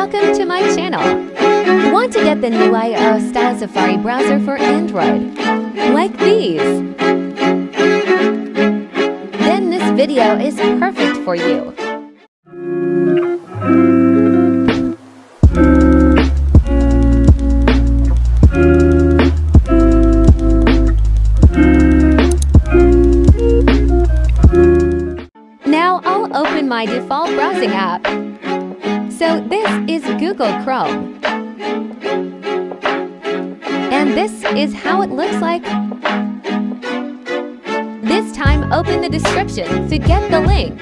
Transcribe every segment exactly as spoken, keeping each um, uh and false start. Welcome to my channel! Want to get the new iOS style Safari browser for Android? Like these! Then this video is perfect for you! Now I'll open my default browsing app. So this is Google Chrome. And this is how it looks like. This time open the description to get the link.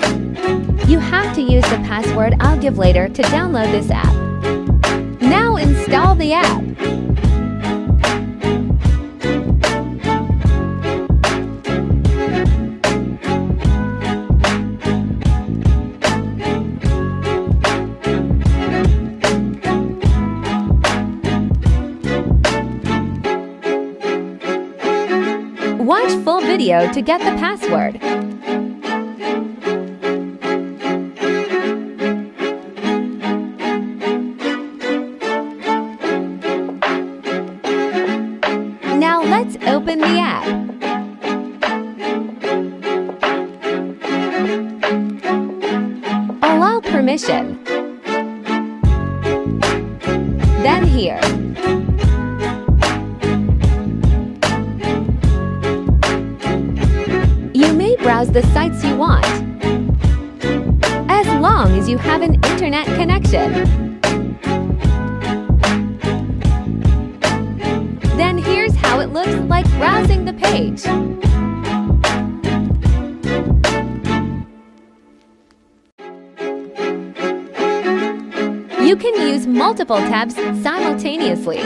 You have to use the password I'll give later to download this app. Now install the app. Watch full video to get the password. Now let's open the app. Allow permission. Then here. Browse the sites you want, as long as you have an internet connection. Then here's how it looks like browsing the page. You can use multiple tabs simultaneously.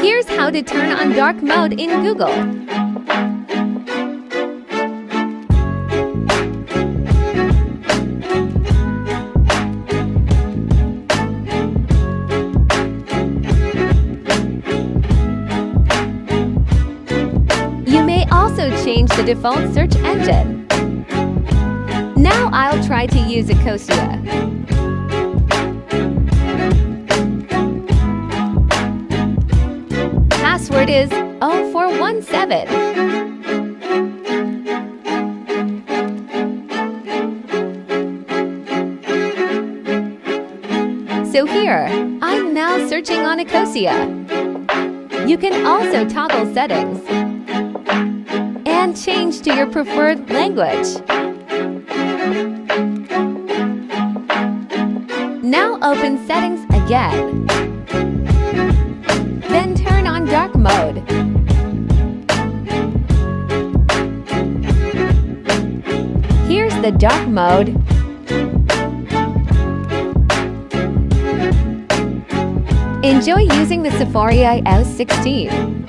Here's how to turn on dark mode in Google. You may also change the default search engine. Now I'll try to use Ecosia. Password is zero four one seven. So here, I'm now searching on Ecosia. You can also toggle settings and change to your preferred language. Now open settings again. Then turn on dark mode. Here's the dark mode. Enjoy using the Safari iOS sixteen.